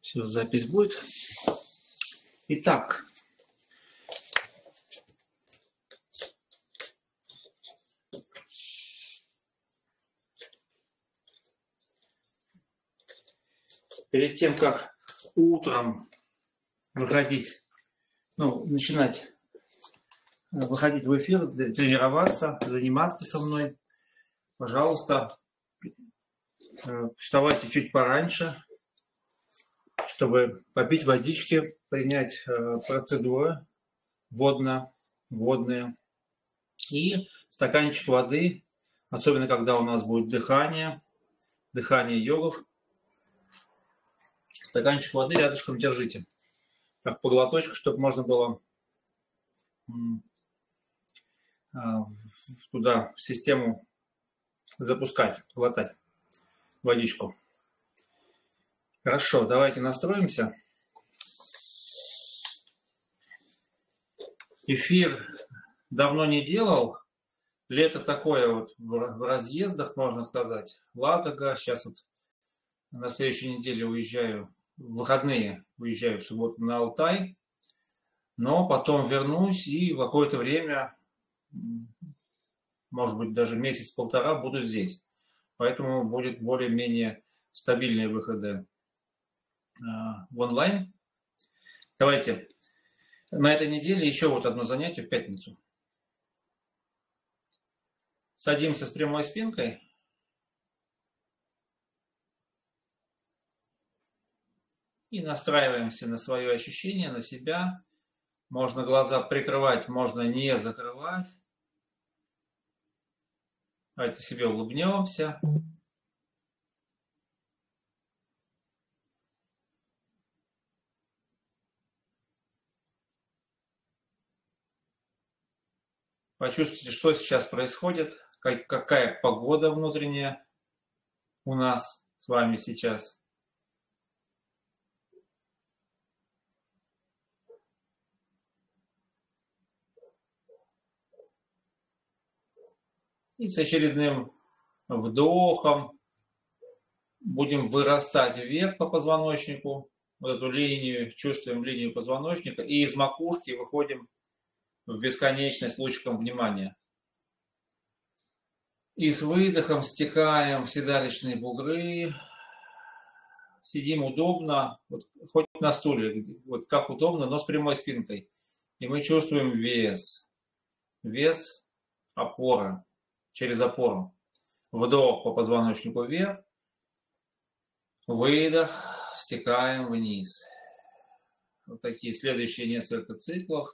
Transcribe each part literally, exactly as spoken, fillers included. Все, запись будет. Итак. Перед тем, как утром выходить, ну, начинать выходить в эфир, тренироваться, заниматься со мной, пожалуйста, вставайте чуть пораньше, чтобы попить водички, принять процедуры водно, водные и стаканчик воды, особенно когда у нас будет дыхание, дыхание йогов. Стаканчик воды рядышком держите, как по глоточку, чтобы можно было туда в систему запускать, глотать водичку. Хорошо, давайте настроимся. Эфир давно не делал. Лето такое вот в разъездах, можно сказать. Ладога, сейчас вот на следующей неделе уезжаю. В выходные уезжаю в субботу на Алтай, но потом вернусь и в какое-то время, может быть, даже месяц-полтора буду здесь. Поэтому будет более-менее стабильные выходы в онлайн. Давайте на этой неделе еще вот одно занятие в пятницу. Садимся с прямой спинкой. И настраиваемся на свое ощущение, на себя. Можно глаза прикрывать, можно не закрывать. Давайте себе улыбнемся. Почувствуйте, что сейчас происходит, какая погода внутренняя у нас с вами сейчас. И с очередным вдохом будем вырастать вверх по позвоночнику, вот эту линию, чувствуем линию позвоночника, и из макушки выходим в бесконечность лучиком внимания. И с выдохом стекаем в седалищные бугры, сидим удобно, вот, хоть на стуле, вот как удобно, но с прямой спинкой. И мы чувствуем вес, вес, опора. Через опору. Вдох по позвоночнику вверх. Выдох. Стекаем вниз. Вот такие следующие несколько циклов.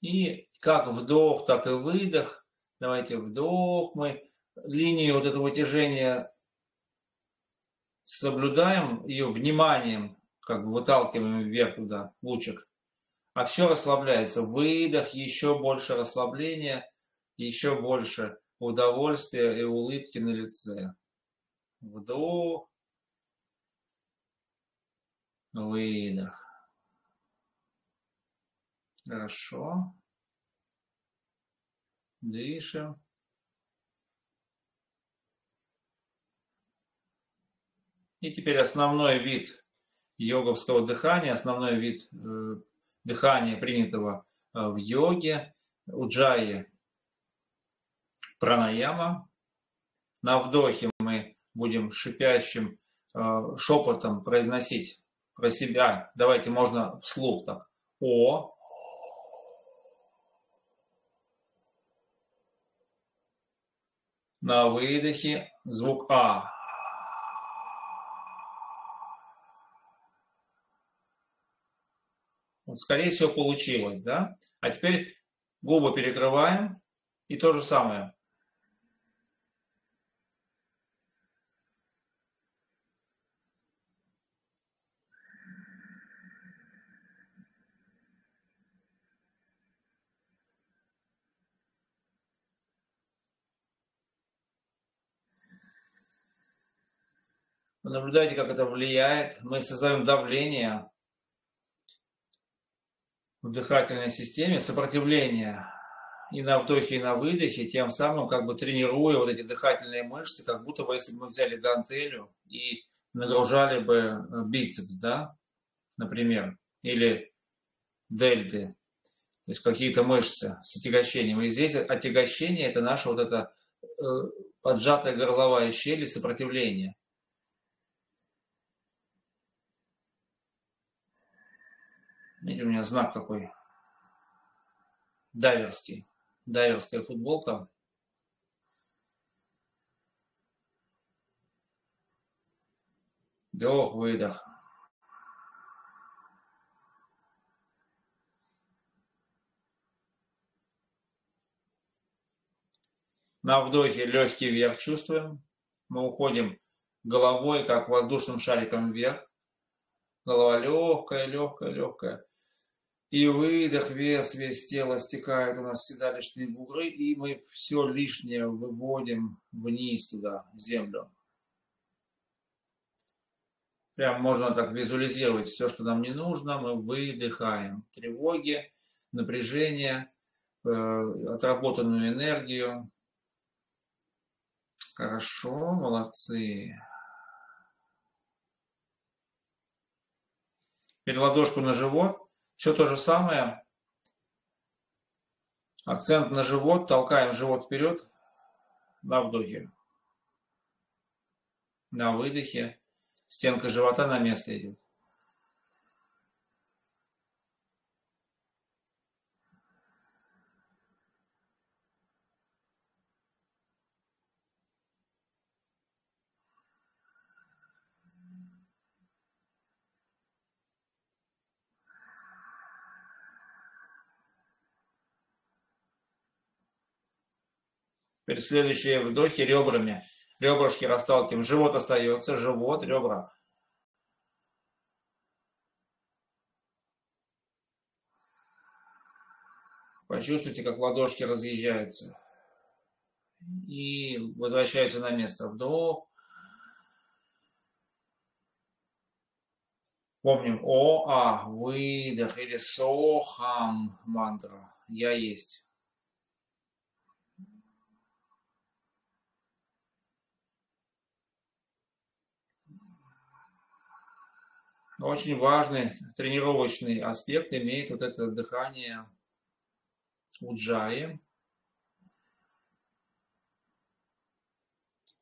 И как вдох, так и выдох. Давайте вдох. Мы линию вот этого тяжения соблюдаем, ее вниманием, как бы выталкиваем вверх туда лучик, а все расслабляется. Выдох, еще больше расслабления, еще больше удовольствия и улыбки на лице. Вдох, выдох. Хорошо. Дышим. И теперь основной вид йоговского дыхания, основной вид э, дыхания, принятого э, в йоге, уджайи, пранаяма. На вдохе мы будем шипящим э, шепотом произносить про себя. Давайте можно вслух так. О. На выдохе звук А. Скорее всего, получилось, да? А теперь губы перекрываем и то же самое. Вы наблюдаете, как это влияет. Мы создаем давление. в дыхательной системе сопротивление и на вдохе, и на выдохе, тем самым как бы тренируя вот эти дыхательные мышцы, как будто бы если бы мы взяли гантелью и нагружали бы бицепс, да, например, или дельты, то есть какие-то мышцы с отягощением. И здесь отягощение – это наша вот эта поджатая горловая щель и сопротивление. Видите, у меня знак такой дайверский, дайверская футболка. Вдох, выдох. На вдохе легкий вверх чувствуем. Мы уходим головой, как воздушным шариком вверх. Голова легкая, легкая, легкая. И выдох, вес, весь тело стекает, у нас всегда лишние бугры, и мы все лишнее выводим вниз туда, в землю. Прям можно так визуализировать все, что нам не нужно, мы выдыхаем тревоги, напряжение, отработанную энергию. Хорошо, молодцы. Теперь ладошку на живот. Все то же самое. Акцент на живот. Толкаем живот вперед. На вдохе. На выдохе. Стенка живота на место идет. Теперь следующие вдохи ребрами. Ребрышки расталкиваем. Живот остается. Живот, ребра. Почувствуйте, как ладошки разъезжаются. И возвращаются на место. Вдох. Помним. О-А. Выдох. Или Со-Хам мантра. Я есть. Очень важный тренировочный аспект имеет вот это дыхание уджайи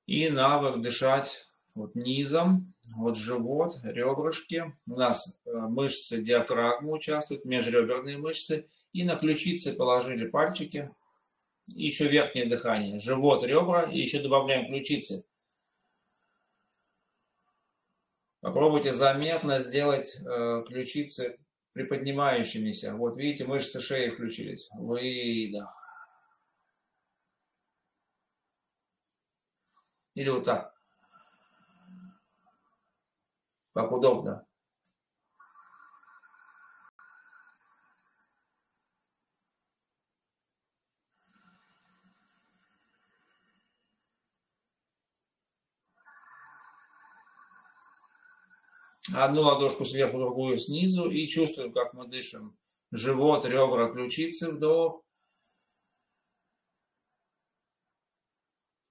и навык дышать вот низом, вот живот, ребрышки. У нас мышцы диафрагмы участвуют, межреберные мышцы. И на ключицы положили пальчики. И еще верхнее дыхание. Живот, ребра. И еще добавляем ключицы. Попробуйте заметно сделать э, ключицы приподнимающимися. Вот видите, мышцы шеи включились. Выдох. Или вот так. Как удобно. Одну ладошку сверху, другую снизу. И чувствуем, как мы дышим. Живот, ребра, ключицы, вдох.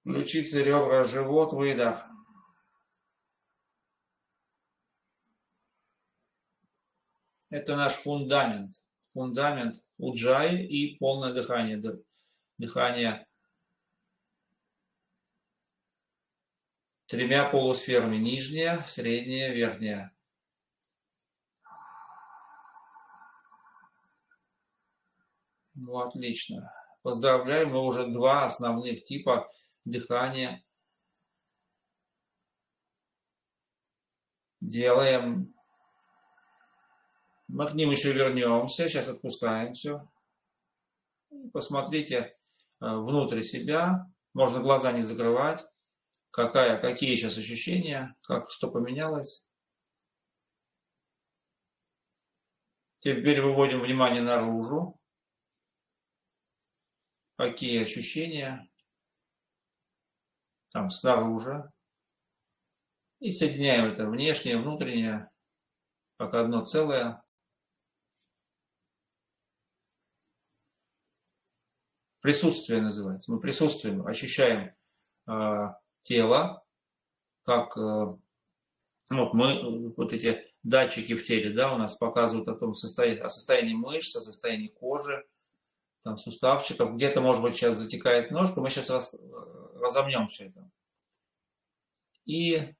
Ключицы, ребра, живот, выдох. Это наш фундамент. Фундамент уджайи и полное дыхание. Дыхание тремя полусферами. Нижняя, средняя, верхняя. Ну, отлично. Поздравляем, мы уже два основных типа дыхания делаем. Мы к ним еще вернемся. Сейчас отпускаем все. Посмотрите внутрь себя. Можно глаза не закрывать. Какая, какие сейчас ощущения, как, что поменялось. Теперь выводим внимание наружу. Какие ощущения там снаружи. И соединяем это внешнее, внутреннее, как одно целое. Присутствие называется. Мы присутствуем, ощущаем э, тело, как э, вот, мы, вот эти датчики в теле, да, у нас показывают о том состоянии, о состоянии мышц, о состоянии кожи, там, суставчиков. Где-то, может быть, сейчас затекает ножка, мы сейчас раз, разомнем все это. И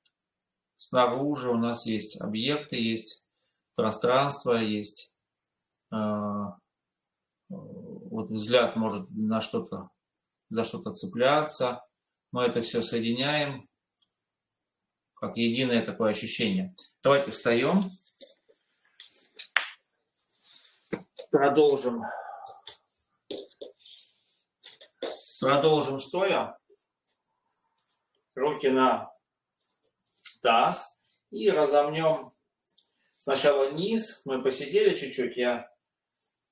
снаружи у нас есть объекты, есть пространство, есть э, вот взгляд может на что-то, за что-то цепляться. Мы это все соединяем, как единое такое ощущение. Давайте встаем. Продолжим. Продолжим стоя. Руки на таз. И разомнем сначала низ. Мы посидели чуть-чуть. Я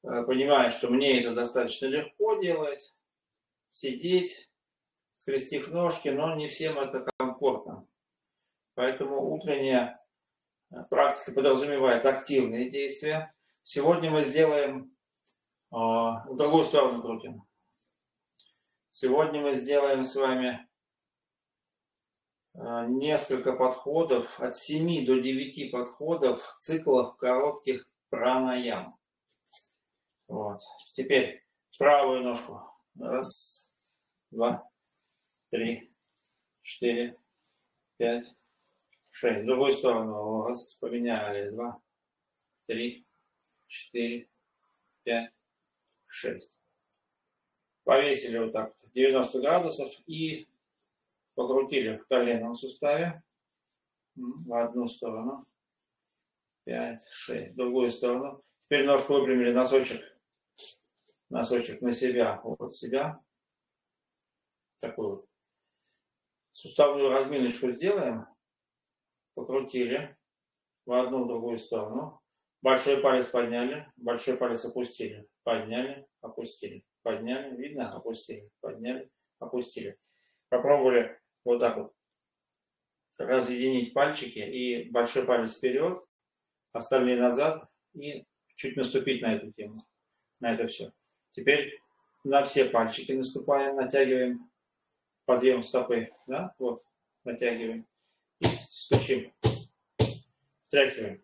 понимаю, что мне это достаточно легко делать. Сидеть, скрестив ножки. Но не всем это комфортно. Поэтому утренняя практика подразумевает активные действия. Сегодня мы сделаем э, в другую сторону крутим. Сегодня мы сделаем с вами э, несколько подходов, от семи до девяти подходов, циклов коротких пранаям. Вот. Теперь правую ножку. Раз, два, три, четыре, пять. шесть. В другую сторону. Раз, поменяли. два, три, четыре, пять, шесть. Повесили вот так девяносто градусов и покрутили в коленном суставе. В одну сторону. пять, шесть. В другую сторону. Теперь ножку выпрямили. Носочек. Носочек на себя. Вот себя. Такую вот. Суставную разминочку сделаем. Покрутили в одну, в другую сторону. Большой палец подняли, большой палец опустили. Подняли, опустили. Подняли, видно? Опустили. Подняли, опустили. Попробовали вот так вот разъединить пальчики. И большой палец вперед, остальные назад. И чуть наступить на эту тему. На это все. Теперь на все пальчики наступаем, натягиваем. Подъем стопы. Да? Вот, натягиваем. Стучим. Встряхиваем.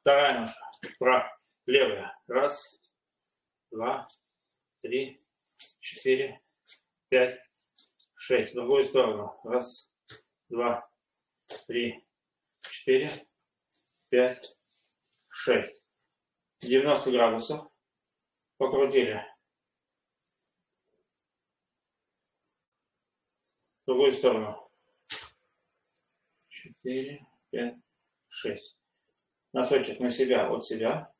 Вторая ножка. Прав. Левая. Раз, два, три, четыре, пять, шесть. В другую сторону. Раз, два, три, четыре, пять, шесть. девяносто градусов. Покрутили. В другую сторону. четыре, пять, шесть. Носочек на себя, от себя.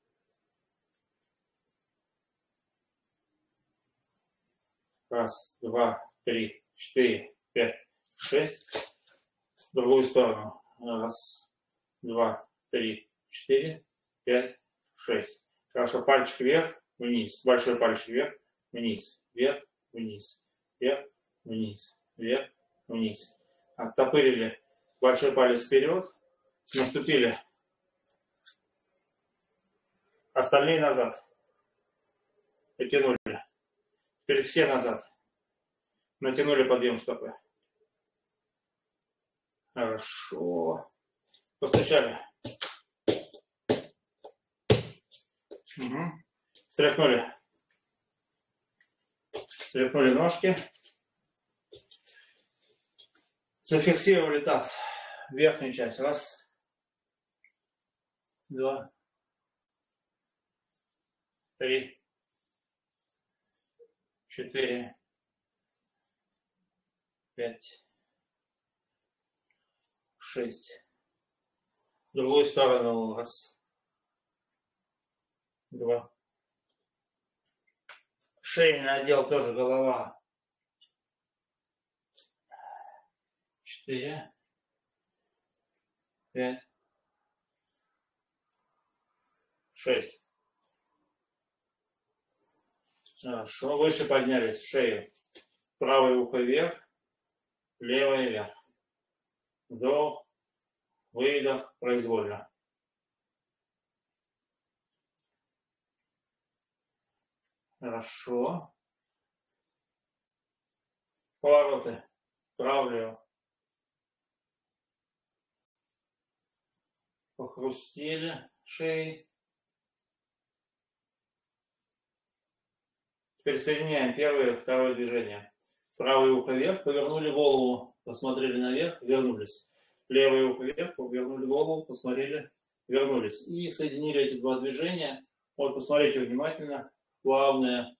Раз, два, три, четыре, пять, шесть. В другую сторону. Раз, два, три, четыре, пять, шесть. Хорошо, пальчик вверх, вниз. Большой пальчик вверх, вниз. Вверх, вниз. Вверх, вниз. Вверх, вниз. Оттопырили. Большой палец вперед. Наступили. Остальные назад. Потянули. Теперь все назад. Натянули подъем стопы. Хорошо. Постучали. Угу. Стряхнули. Стряхнули ножки. Зафиксировали таз. Верхнюю часть. Раз. Два. Три. Четыре. Пять. Шесть. В другую сторону. Раз. Два. Шейный отдел тоже голова. Четыре. пять, шесть. Хорошо, выше поднялись, в шею. Правое ухо вверх, левое вверх. Вдох, выдох, произвольно. Хорошо. Повороты. Вправо-влево. Похрустили шеи. Теперь соединяем первое и второе движение. Правое ухо вверх, повернули голову, посмотрели наверх, вернулись. Левое ухо вверх, повернули голову, посмотрели, вернулись. И соединили эти два движения. Вот, посмотрите внимательно. Плавные,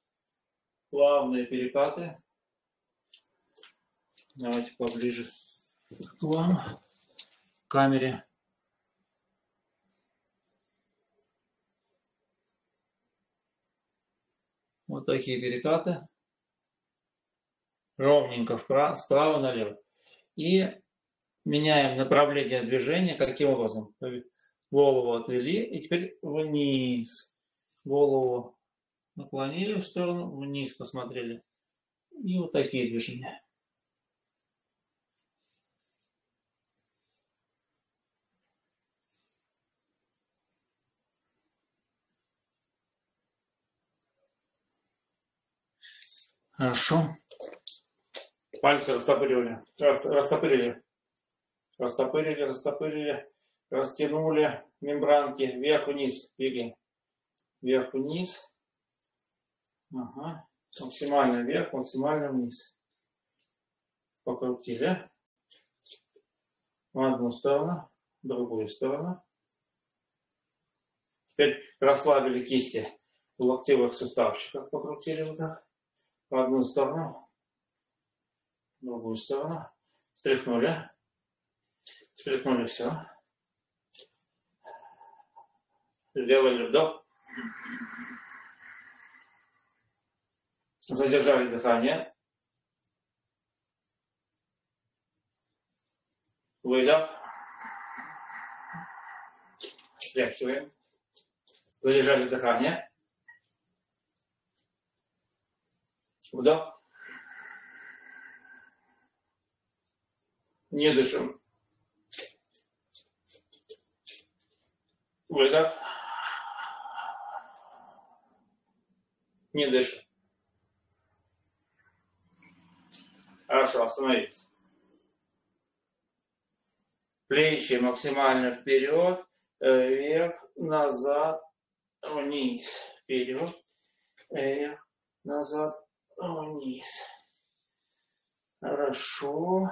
плавные перекаты. Давайте поближе к вам, к камере. Вот такие перекаты. Ровненько вправо, справа налево. И меняем направление движения. Каким образом? Голову отвели и теперь вниз. Голову наклонили в сторону, вниз посмотрели. И вот такие движения. Хорошо. Пальцы растопыривали. Растопырили. Растопырили, растопырили. Растянули мембранки вверх-вниз. Двигаем. Вверх-вниз. Ага. Максимально вверх, максимально вниз. Покрутили. В одну сторону, в другую сторону. Теперь расслабили кисти в локтевых суставчиках. Покрутили вот так. В одну сторону, в другую сторону. Стряхнули. Стряхнули все. Сделали вдох. Задержали дыхание. Выдох. Стряхиваем. Задержали дыхание. Вдох. Не дышим. Выдох. Не дышим. Хорошо, остановились. Плечи максимально вперед, вверх, назад, вниз. Вперед, вверх, назад. Вниз. Хорошо.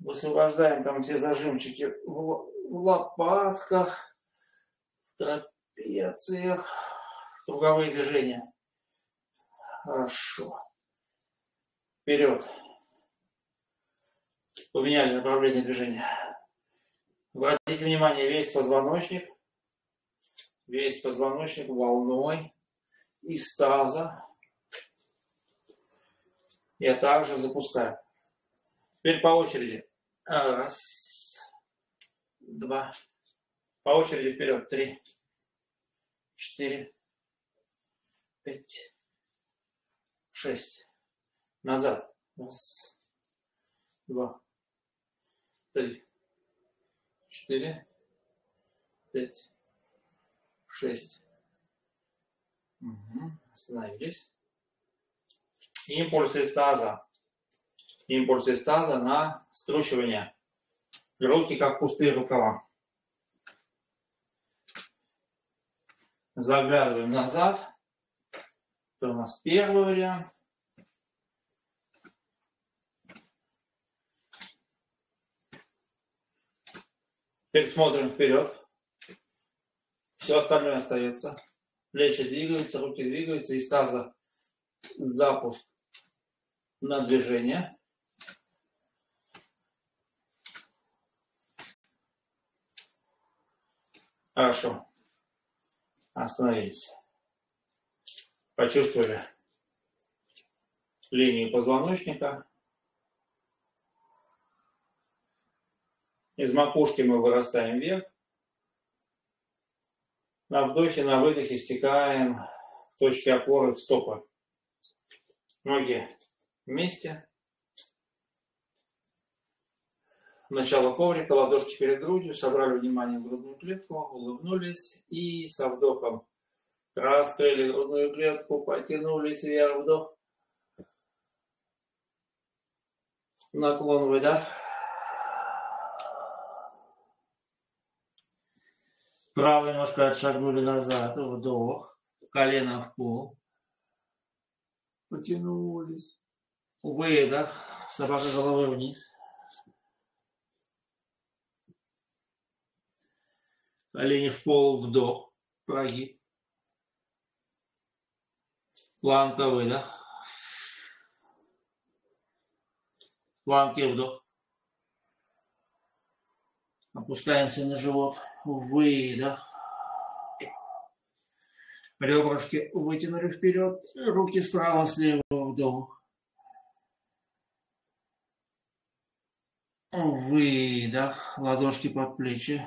Высвобождаем там те зажимчики в лопатках, в трапециях. Круговые движения. Хорошо. Вперед. Поменяли направление движения. Обратите внимание, весь позвоночник. Весь позвоночник волной из таза. Я также запускаю. Теперь по очереди. Раз, два. По очереди вперед. Три, четыре, пять, шесть. Назад. Раз, два, три, четыре, пять, шесть. Угу. Остановились. Импульс из таза. Импульс из таза на скручивание. Руки как пустые рукава. Заглядываем назад. Это у нас первый вариант. Теперь смотрим вперед. Все остальное остается. Плечи двигаются, руки двигаются. Из таза запуск на движение. Хорошо. Остановились. Почувствовали линию позвоночника. Из макушки мы вырастаем вверх. На вдохе, на выдохе стекаем в точки опоры в стопы. Ноги вместе. Начало коврика, ладошки перед грудью, собрали внимание в грудную клетку, улыбнулись и со вдохом Раскрыли грудную клетку, потянулись вверх, вдох. Наклон, выдох. Правую немножко отшагнули назад, вдох. Колено в пол. Потянулись. Выдох. Сапога головой вниз. Колени в пол, вдох. Прогиб. Планка, выдох. Планки, вдох. Опускаемся на живот. Выдох. Ребрышки вытянули вперед. Руки справа, слева, вдох. Выдох. Ладошки под плечи.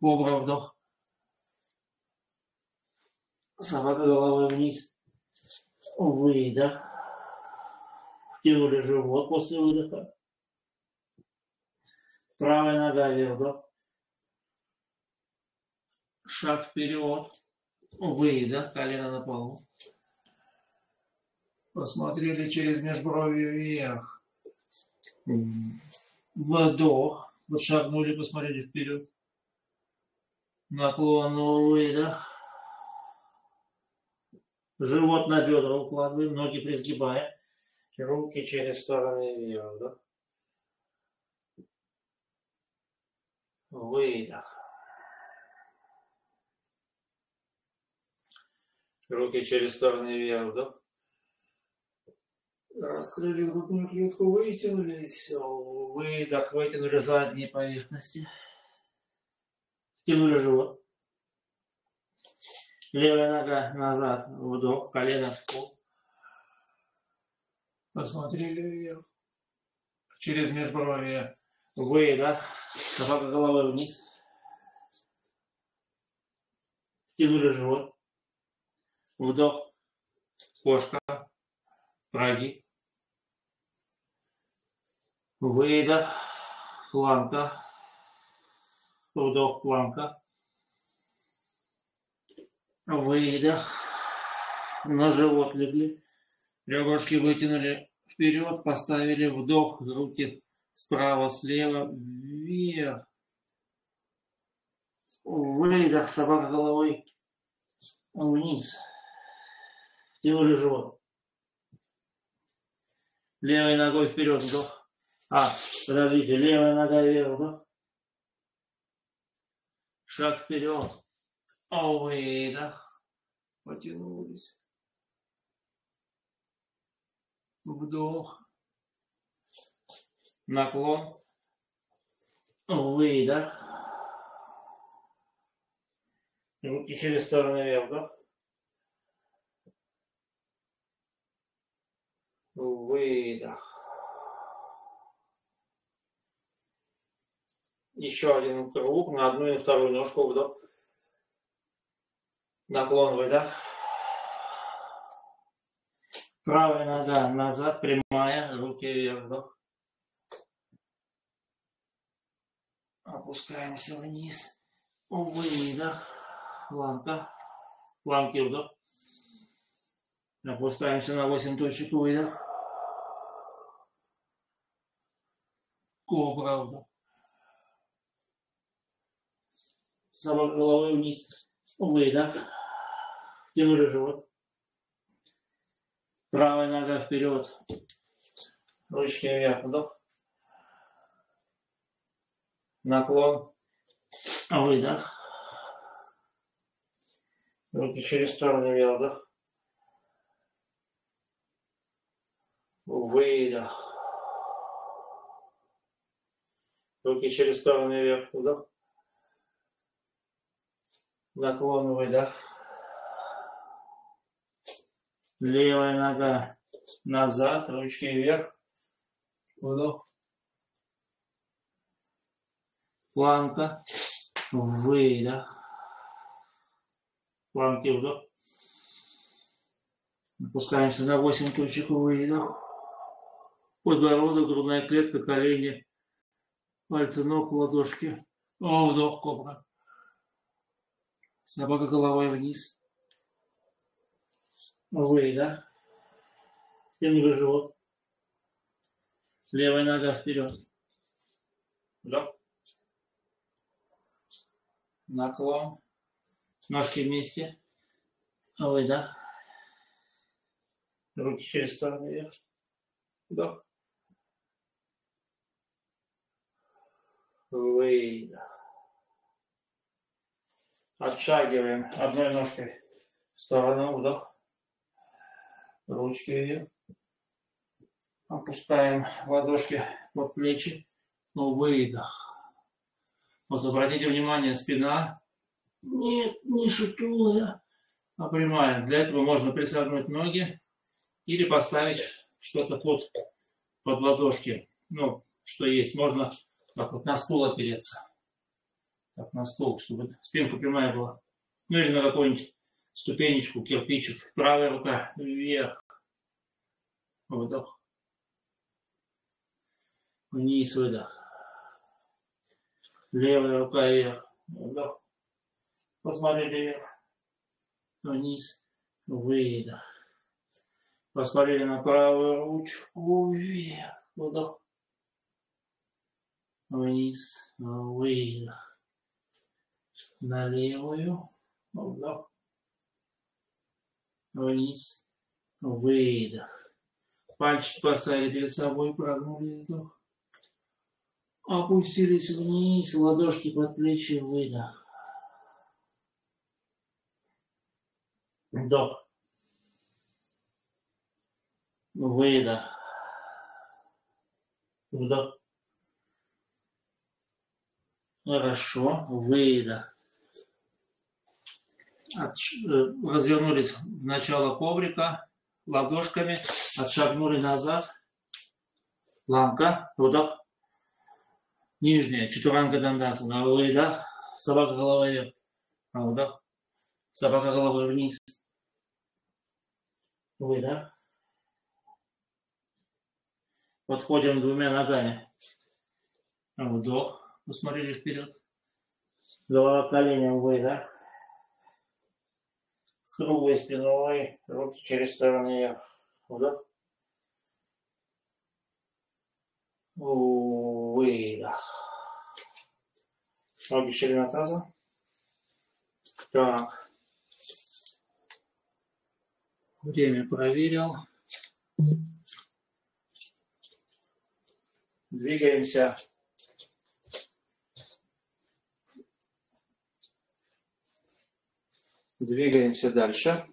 Кобра, вдох. Собака головой вниз. Выдох. Втянули живот после выдоха. Правая нога вверх, вдох. Шаг вперед. Выдох. Колено на полу. Посмотрели через межбровье вверх. Вдох. Подшагнули, посмотрели вперед. Наклон, выдох. Живот на бедра укладываем, ноги призгибаем. Руки через стороны вверх, да? Выдох. Руки через стороны вверх, да? Раскрыли грудную клетку, вытянулись. Выдох, вытянули задние поверхности. Втянули живот. Левая нога назад, вдох, колено в пол. Посмотрели вверх. Через межбровье. Выдох. Собака головой вниз. Втянули живот. Вдох. Кошка. Прогиб. Выдох. Планка. Вдох. Планка. Выдох. На живот легли. Ребрышки вытянули вперед, поставили вдох, руки справа, слева, вверх. Выдох, собака головой вниз. Тянули живот. Левой ногой вперед, вдох. А, подождите, левая нога вверх, вдох. Шаг вперед. Выдох. Потянулись. Вдох, наклон, выдох, руки через стороны вверх, вдох, выдох. Еще один круг на одну и на вторую ножку, вдох, наклон, выдох. Правая нога назад, прямая, руки вверх, вдох. Опускаемся вниз. Выдох. Планка. Планки, вдох. Опускаемся на восемь точек, выдох. Кобра, вдох. Собака головой вниз. Выдох. Тянули живот. Правая нога вперед, ручки вверх, вдох, наклон, выдох, руки через стороны вверх, вдох, выдох, руки через стороны вверх, вдох, наклон, выдох. Левая нога назад, ручки вверх, вдох, планка, выдох, планки, вдох, опускаемся на восемь точек, выдох, подбородок, грудная клетка, колени, пальцы ног, ладошки, вдох, кобра, Собака головой вниз. Вы, да? Я не вижу живот. Левая нога вперед. Да. Наклон. Ножки вместе. Вы, да? Руки через сторону вверх. Вдох. Выдох. Отшагиваем одной ножкой в сторону. Вдох. Ручки вверх. Опускаем ладошки под плечи. Ну, выдох. Вот обратите внимание, спина нет, не шутулая, а прямая. Для этого можно присогнуть ноги или поставить что-то под, под ладошки. Ну, что есть. Можно так вот на стул опереться. Так, на стол, чтобы спинка прямая была. Ну, или на какую-нибудь ступенечку, кирпичик. Правая рука вверх. Вдох. Вниз, выдох. Левая рука вверх. Вдох. Посмотрели вверх. Вниз. Выдох. Посмотрели на правую ручку вверх. Вдох. Вниз. Выдох. На левую, вдох, вниз, выдох. Пальчики поставили перед собой, прогнули, вдох. Опустились вниз, ладошки под плечи, выдох. Вдох. Выдох. Вдох. Хорошо, выдох. От, развернулись в начало коврика ладошками, отшагнули назад, ланка, вдох, нижняя, четуранга дандасана, выдох, собака головой вверх, вдох, собака головой вниз, выдох, подходим двумя ногами, вдох, посмотрели вперед, голова коленом, выдох. С круглой спиной, руки через стороны вверх. Вдох. Выдох. Ноги ширина таза. Так. Время проверил. Двигаемся. Двигаемся дальше.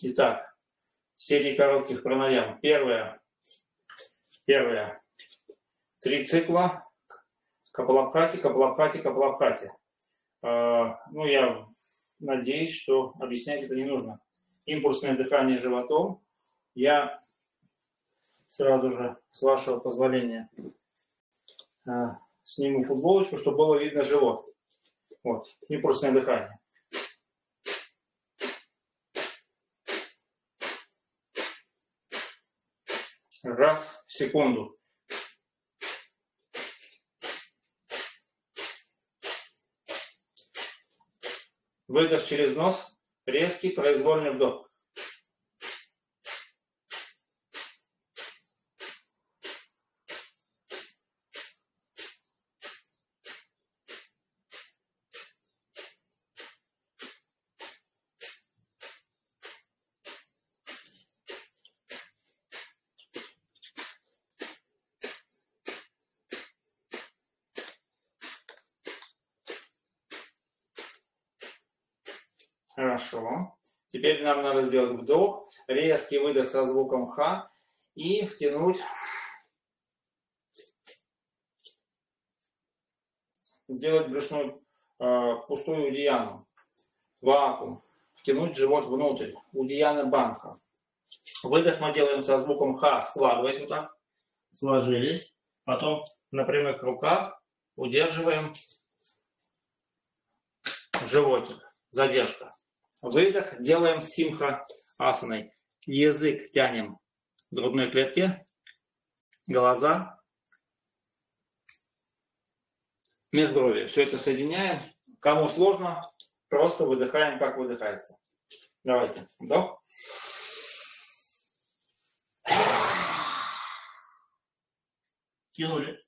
Итак, серии коротких пранаям. Первое. Первое. Три цикла. Капалабхати, Капалабхати, Капалабхати. Э, ну, я надеюсь, что объяснять это не нужно. Импульсное дыхание животом. Я сразу же, с вашего позволения, э, сниму футболочку, чтобы было видно живот. Вот. Импульсное дыхание. Раз в секунду. Выдох через нос. Резкий произвольный вдох. Хорошо. Теперь нам надо сделать вдох, резкий выдох со звуком Х и втянуть. Сделать брюшную э, пустую удияну. Вакуум. Втянуть живот внутрь. Удияна банха. Выдох мы делаем со звуком Х, складываясь вот так. Сложились. Потом на прямых руках удерживаем животик. Задержка. Выдох делаем симха асаной. Язык тянем к грудной клетке, глаза межброви. Все это соединяем. Кому сложно, просто выдыхаем, как выдыхается. Давайте. Вдох. Тянули.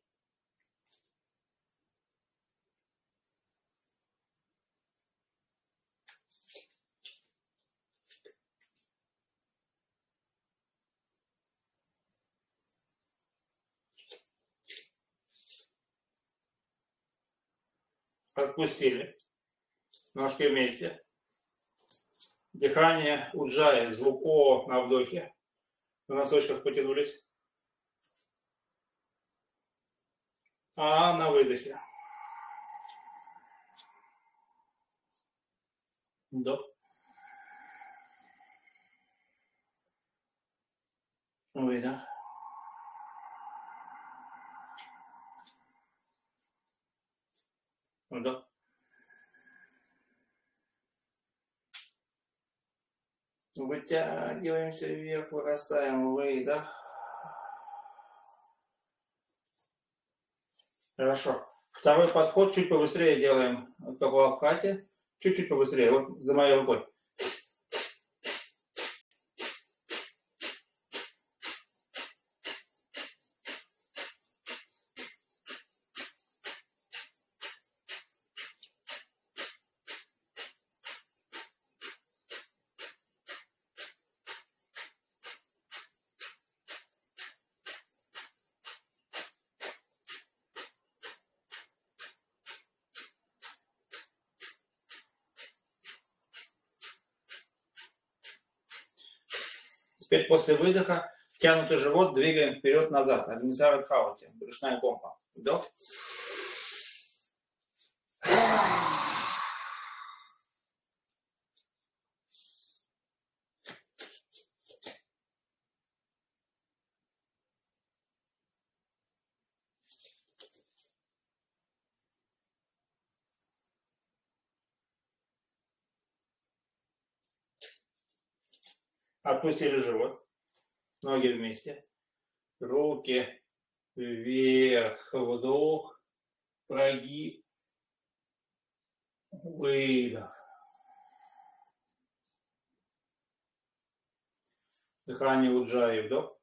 Отпустили. Ножки вместе. Дыхание уджайи. Звук О на вдохе. На носочках потянулись. А на выдохе. Вдох. Выдох. Вдох. Вытягиваемся вверх, вырастаем, выдох. Хорошо. Второй подход чуть побыстрее делаем, в капалабхати. Чуть-чуть побыстрее, вот за моей рукой. Теперь после выдоха втянутый живот двигаем вперед-назад. Адхавати, брюшная помпа. Вдох. Отпустили живот, ноги вместе, руки вверх, вдох, прогиб, выдох. Дыхание уджайи, вдох.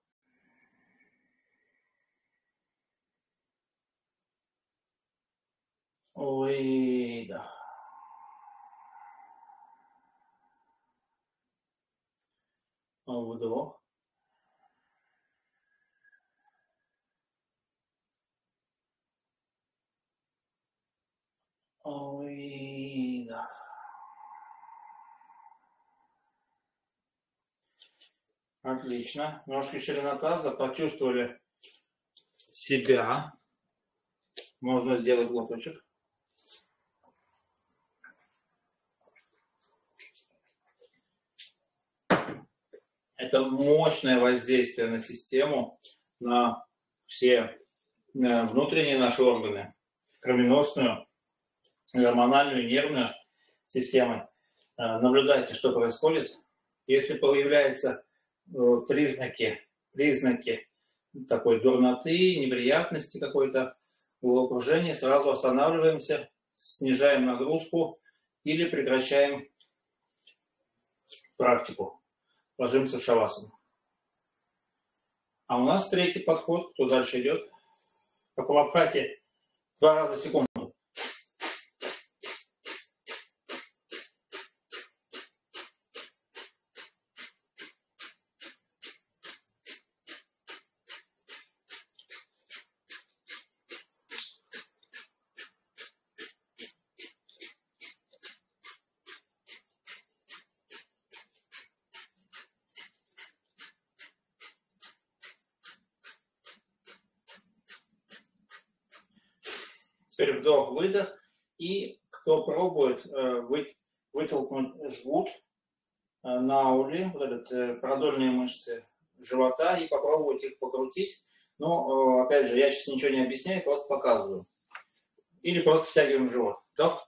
Выдох. Вдох. Выдох. Отлично. Ножки ширина таза. Почувствовали себя. Можно сделать глоточек. Это мощное воздействие на систему, на все внутренние наши органы, кровеносную, гормональную, нервную систему. Наблюдайте, что происходит. Если появляются признаки, признаки такой дурноты, неприятности какой-то, головокружения, сразу останавливаемся, снижаем нагрузку или прекращаем практику. Ложимся в шавасану. А у нас третий подход, кто дальше идет. Капалабхати два раза в секунду. Теперь вдох, выдох. И кто пробует вы, вытолкнуть жгут на уле, вот этот, продольные мышцы живота, и попробовать их покрутить. Но, опять же, я сейчас ничего не объясняю, просто показываю. Или просто втягиваем живот. Вдох.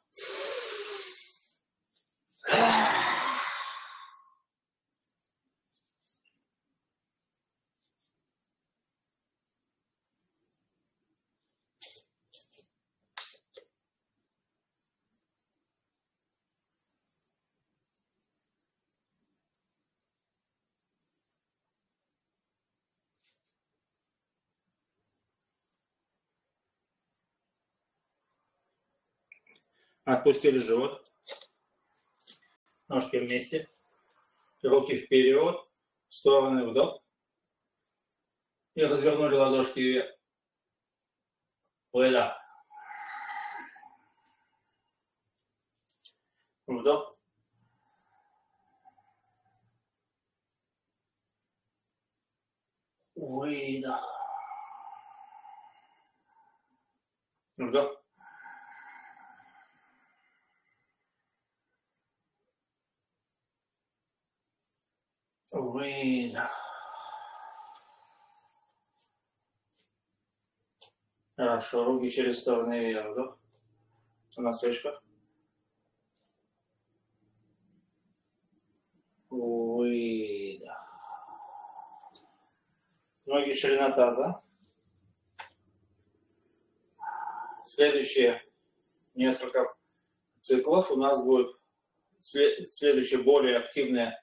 Отпустили живот. Ножки вместе. Руки вперед. В стороны вдох. И развернули ладошки вверх. Выдох. Вдох. Выдох. Вдох. Выдох. Хорошо, руки через стороны вверх, вдох. На носочках. Выдох. Ноги ширина таза. Следующие несколько циклов у нас будет следующее более активное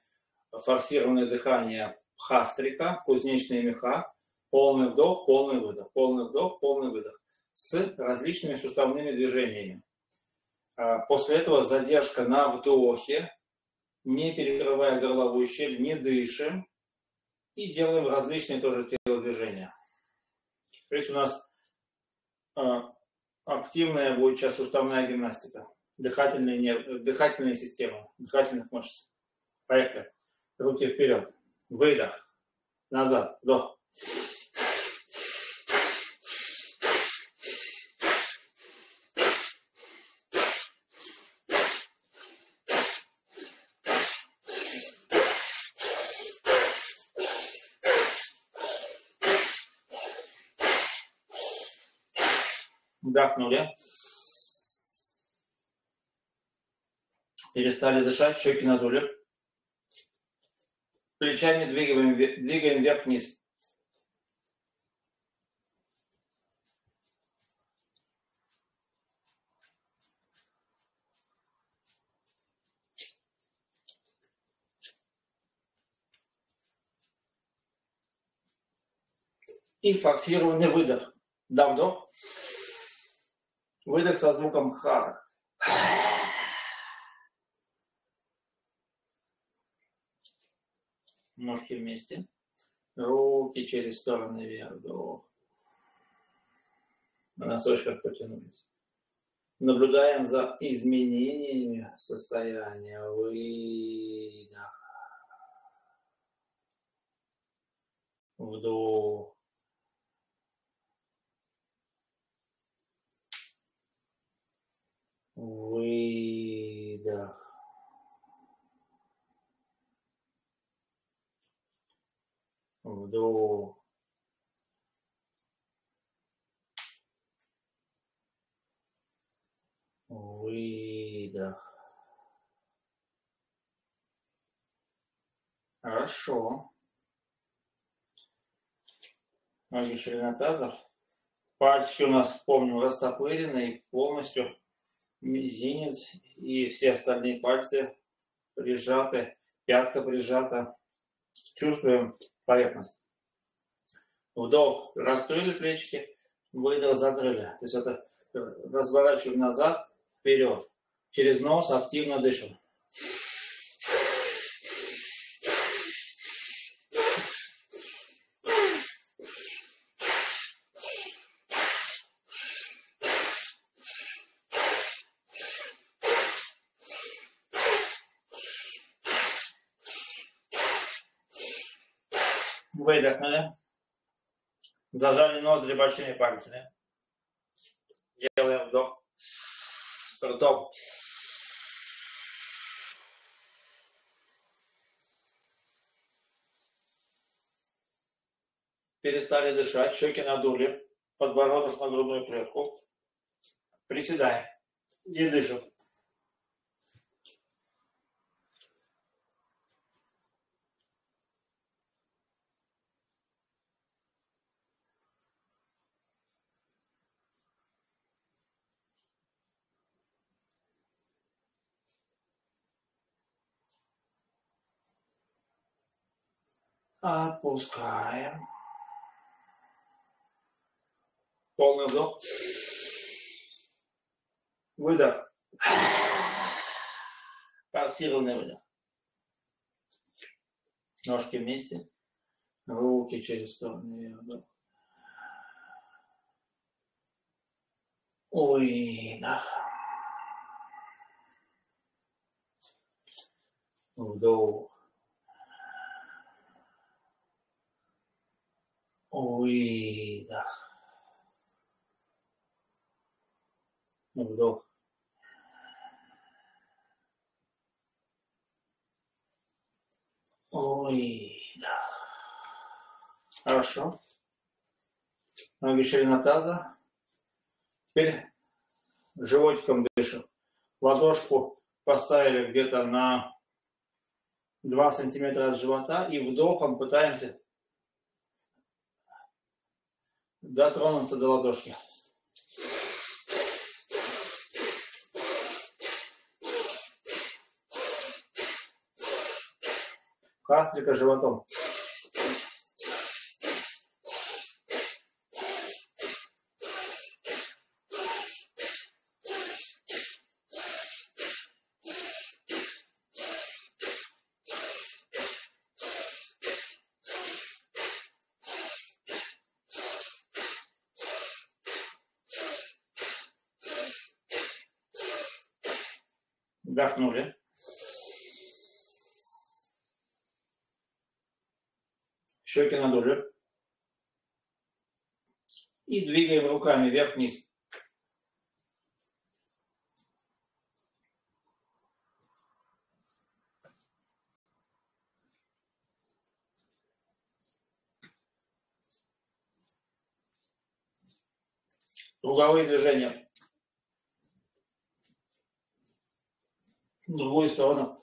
форсированное дыхание бхастрика, кузнечные меха, полный вдох, полный выдох, полный вдох, полный выдох с различными суставными движениями. После этого задержка на вдохе, не перекрывая горловую щель, не дышим и делаем различные тоже телодвижения. То есть у нас активная будет сейчас суставная гимнастика, дыхательная, нерв, дыхательная система, дыхательных мышц. Поехали. Руки вперед. Выдох. Назад. Вдох. Вдохнули. Перестали дышать, щеки надули. Плечами двигаем, двигаем вверх-вниз. И форсированный выдох. Да, вдох. Выдох со звуком хаток. Ножки вместе. Руки через стороны вверх. Вдох. На носочках потянулись. Наблюдаем за изменениями состояния. Выдох. Вдох. Выдох. Вдох. Выдох. Хорошо. Ноги ширина таза. Пальчики у нас, помним, растопырены и полностью мизинец и все остальные пальцы прижаты, пятка прижата. Чувствуем поверхность. Вдох, раскрыли плечики, выдох, закрыли. То есть это разворачиваем назад, вперед. Через нос активно дышим. Выдохнули. Зажали ноздри большими пальцами. Делаем вдох. Ртом. Перестали дышать. Щеки надули. Подбородок на грудную клетку. Приседаем. И дышим. Отпускаем. Полный вдох. Выдох. Форсированный вдох. Ножки вместе. Руки через стороны вверх. Вдох. Выдох. Вдох. Выдох. Вдох. Выдох. Хорошо. Ноги ширина таза. Теперь животиком дышим. Ладошку поставили где-то на два сантиметра от живота и вдохом пытаемся дотронуться до ладошки. Бхастрика животом. Вдохнули. Щеки надули. И двигаем руками вверх-вниз. Круговые движения. В другую сторону.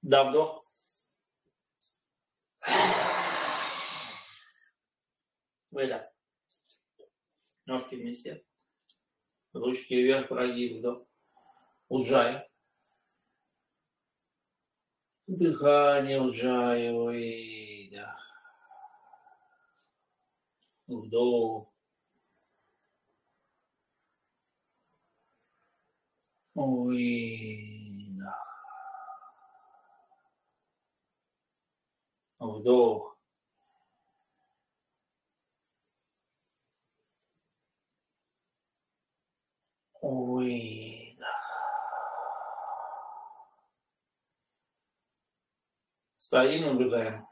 Да, вдох. Выдох. Ножки вместе. Ручки вверх, прогиб, вдох. Уджайи. Дыхание уджайи, выдох. Вдох. Выдох. Вдох. Выдох. Стоим, наблюдаем.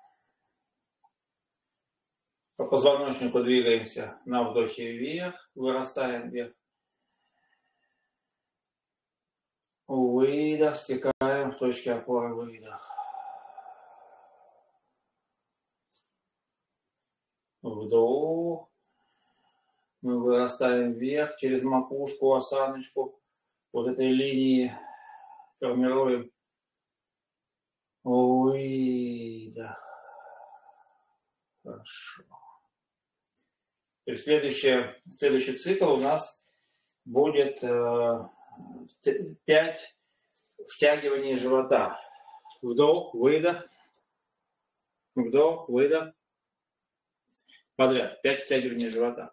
По позвоночнику двигаемся на вдохе вверх, вырастаем вверх. Выдох, стекаем в точке опоры, выдох. Вдох. Мы вырастаем вверх через макушку, осаночку. Вот этой линии формируем. Выдох. Хорошо. Теперь следующее, следующий цикл у нас будет... пять втягиваний живота. Вдох, выдох. Вдох, выдох. Подряд. пять втягиваний живота.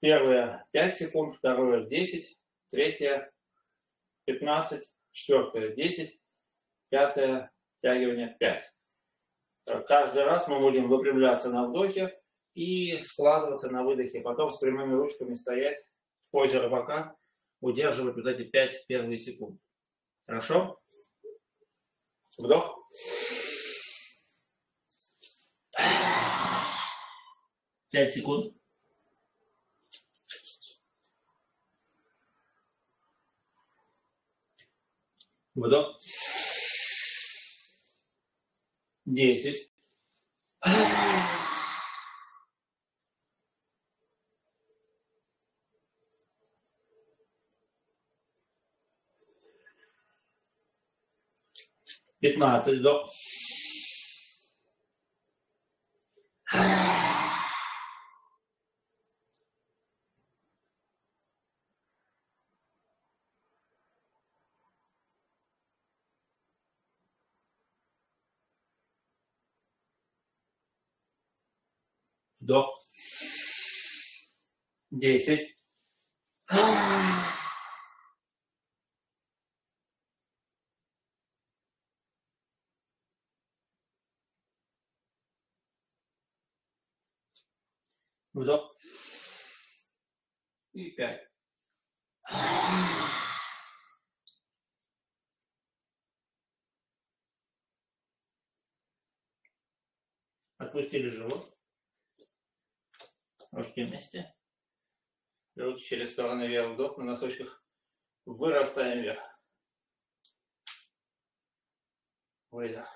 Первое пять секунд, второе десять, третье пятнадцать, четвертое десять, пятое втягивание пять. Каждый раз мы будем выпрямляться на вдохе и складываться на выдохе. Потом с прямыми ручками стоять. В позе рыбака удерживать вот эти пять первые секунды. Хорошо? Вдох. Пять секунд. Вдох. Десять. пятнадцать, вдох. Вдох. десять. Вдох. И пять. Отпустили живот. Ручки вместе. Руки через стороны вверх. Вдох. На носочках вырастаем вверх. Выдох.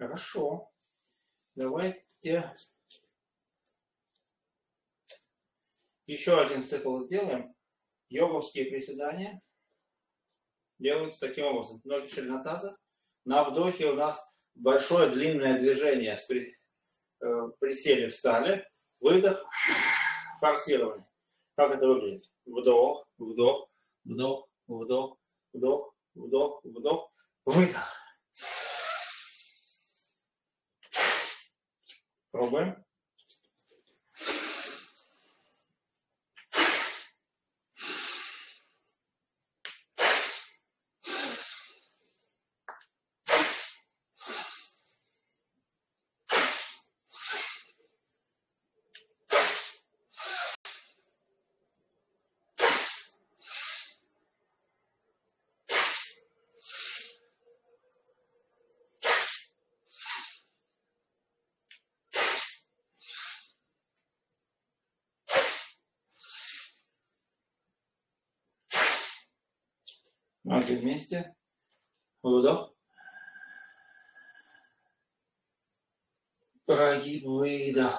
Хорошо. Давайте еще один цикл сделаем. Йоговские приседания делаются таким образом. Ноги ширина таза. На вдохе у нас большое длинное движение. Присели, встали. Выдох. Форсирование. Как это выглядит? Вдох, вдох, вдох, вдох, вдох, вдох, вдох, выдох. Пробуем. Ноги вместе. Вдох. Прогиб, выдох.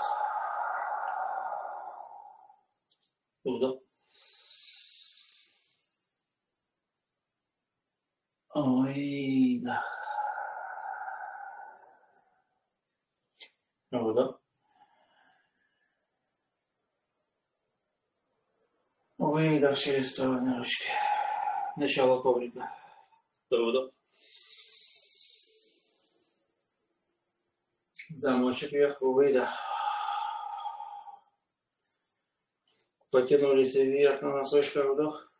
Вдох. Выдох. Вдох. Выдох через стороны ручки. Начало коврика. Трудно. Замочек вверх, выдох. Потянулись вверх на носочках, вдох.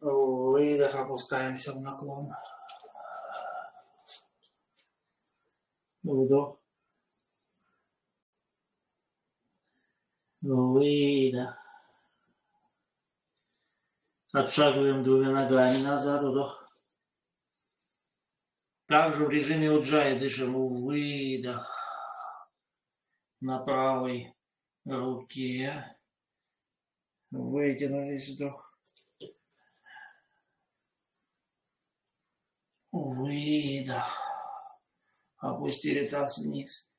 Выдох, опускаемся в наклон. Вдох. Выдох. Отшагиваем двумя ногами назад, вдох. Также в режиме уджайи дышим. Выдох. На правой руке. Вытянулись, вдох. Выдох. Опустили таз вниз.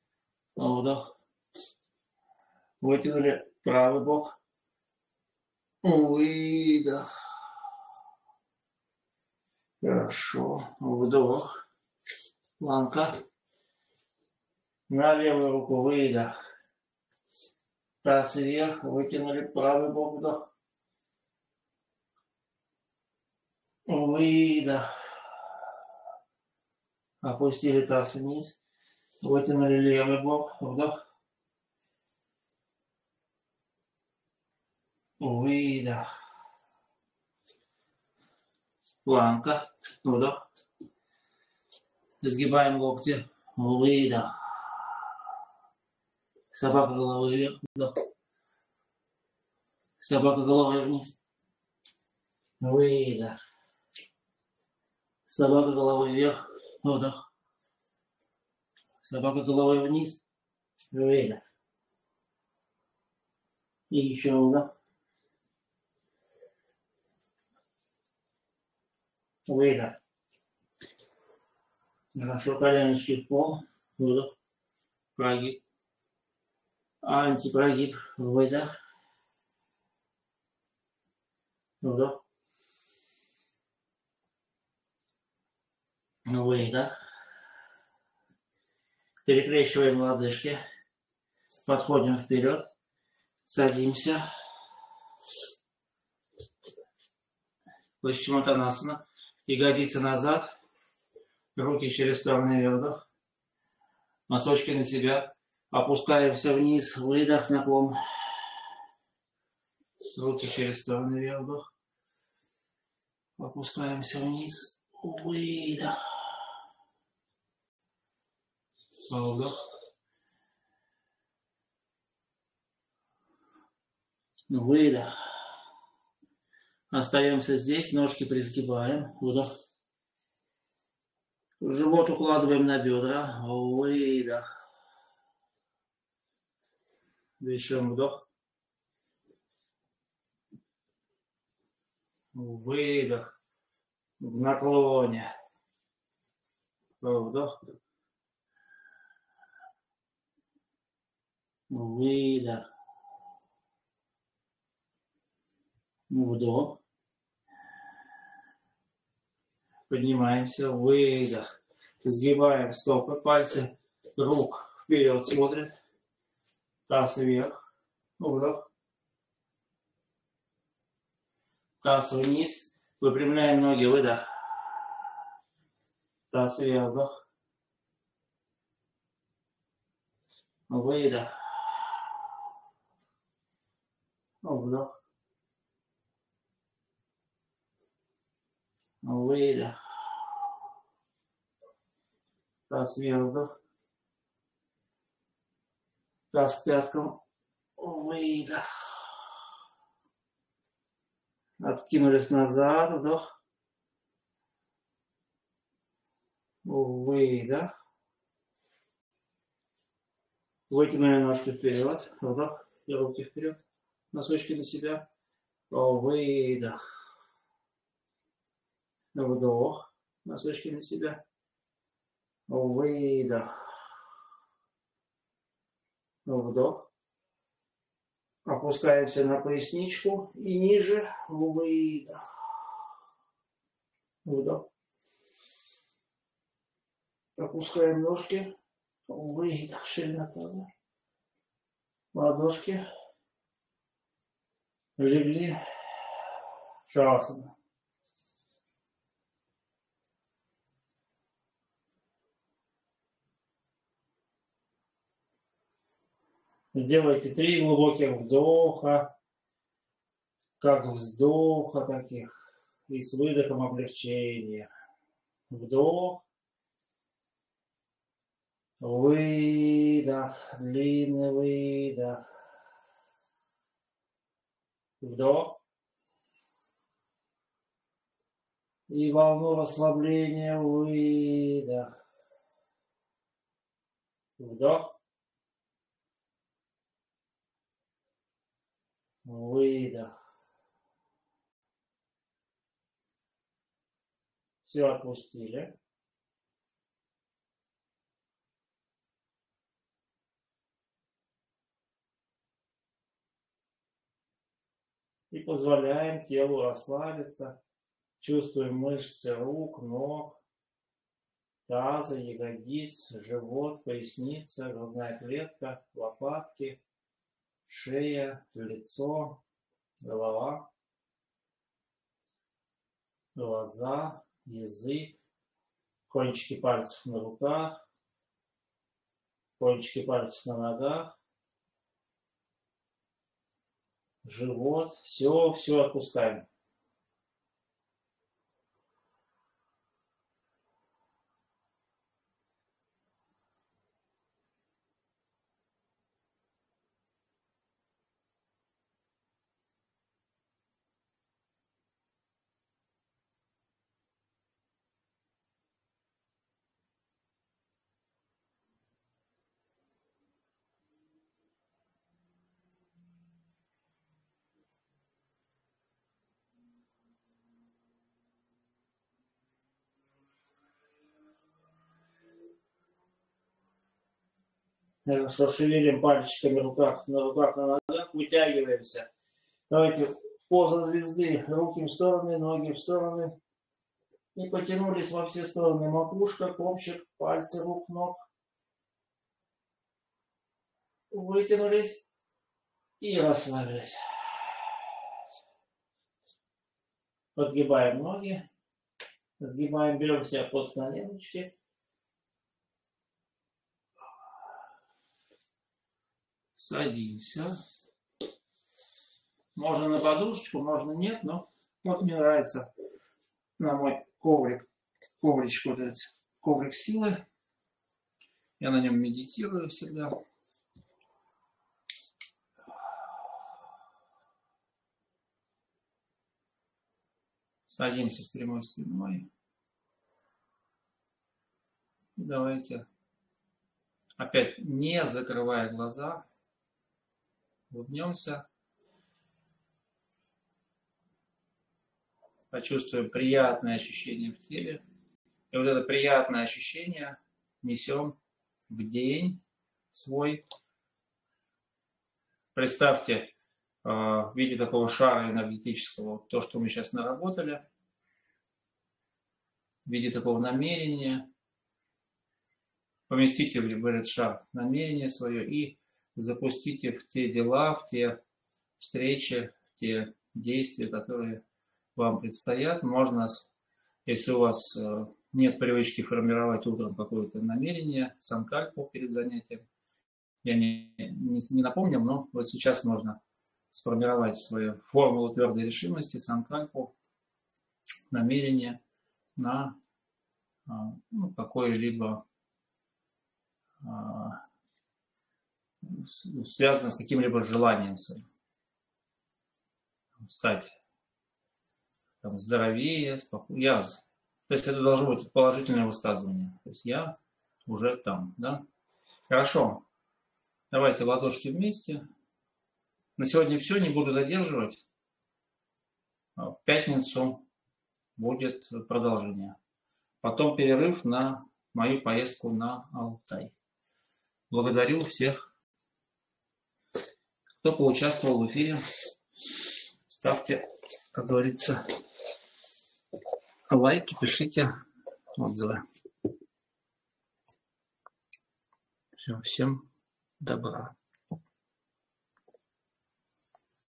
Вдох. Вытянули правый бок. Выдох. Хорошо. Вдох. Планка. На левую руку выдох. Таз вверх. Вытянули правый бок. Вдох. Выдох. Опустили таз вниз. Вытянули левый бок. Вдох. Выдох. Планка. Вдох. Сгибаем локти. Выдох. Собака головой вверх. Вдох. Собака головой вниз. Выдох. Собака головой вверх. Вдох. Собака головой вниз. Выдох. И еще вдох. выдох. Хорошо, коленочки в пол, выдох, прогиб, антипрогиб, выдох, вдох, выдох. Перекрещиваем лодыжки, подходим вперед, садимся. Пашчимоттанасана, ягодицы назад, руки через стороны вверх, носочки на себя, опускаемся вниз, выдох, наклон, руки через стороны вверх, опускаемся вниз, выдох, вдох, выдох. Остаемся здесь, ножки призгибаем, выдох. Живот укладываем на бедра, выдох. Дышим, вдох. Выдох. В наклоне. Вдох. Выдох. Вдох. Поднимаемся, выдох. Сгибаем стопы, пальцы рук вперед смотрят. Таз вверх. Вдох. Таз вниз. Выпрямляем ноги, выдох. Таз вверх, вдох. Выдох. Вдох. Выдох. Таз вверх, вдох. Таз к пяткам. Выдох. Откинулись назад, вдох. Выдох. Вытянули ножки вперед, вдох. И руки вперед. Носочки на себя. Выдох. Вдох, носочки на себя, выдох, вдох, опускаемся на поясничку и ниже, выдох, вдох, опускаем ножки, выдох, ширина таза, ладошки, легли, шавасана. Сделайте три глубоких вдоха, как вздоха таких, и с выдохом облегчения. Вдох, выдох, длинный выдох. Вдох. И волну расслабления, выдох. Вдох. Выдох. Все отпустили. И позволяем телу расслабиться. Чувствуем мышцы рук, ног, таза, ягодиц, живот, поясница, грудная клетка, лопатки. Шея, лицо, голова, глаза, язык, кончики пальцев на руках, кончики пальцев на ногах, живот, все, все отпускаем. шевелим пальчиками руках, на руках, на ногах, вытягиваемся. Давайте поза звезды, руки в стороны, ноги в стороны. И потянулись во все стороны. Макушка, копчик, пальцы рук, ног. Вытянулись и расслабились. Подгибаем ноги. Сгибаем, берем себя под коленочки. Садимся. Можно на подушечку, можно нет, но вот мне нравится на мой коврик. Ковричку, вот этот коврик силы. Я на нем медитирую всегда. Садимся с прямой спиной. Давайте опять не закрывая глаза. Улыбнемся. Почувствуем приятное ощущение в теле. И вот это приятное ощущение несем в день свой. Представьте, в виде такого шара энергетического, то, что мы сейчас наработали, в виде такого намерения, поместите в этот шар намерение свое и запустите в те дела, в те встречи, в те действия, которые вам предстоят. Можно, если у вас нет привычки формировать утром какое-то намерение, санкальпу перед занятием, я не, не, не напомнил, но вот сейчас можно сформировать свою формулу твердой решимости, санкальпу, намерение на ну, какое-либо, связано с каким-либо желанием своим. Стать там, здоровее, спокойнее. То есть это должно быть положительное высказывание. То есть я уже там. Да? Хорошо. Давайте ладошки вместе. На сегодня все, не буду задерживать. В пятницу будет продолжение. Потом перерыв на мою поездку на Алтай. Благодарю всех, кто поучаствовал в эфире. Ставьте, как говорится, лайки, пишите отзывы. Все, всем добра.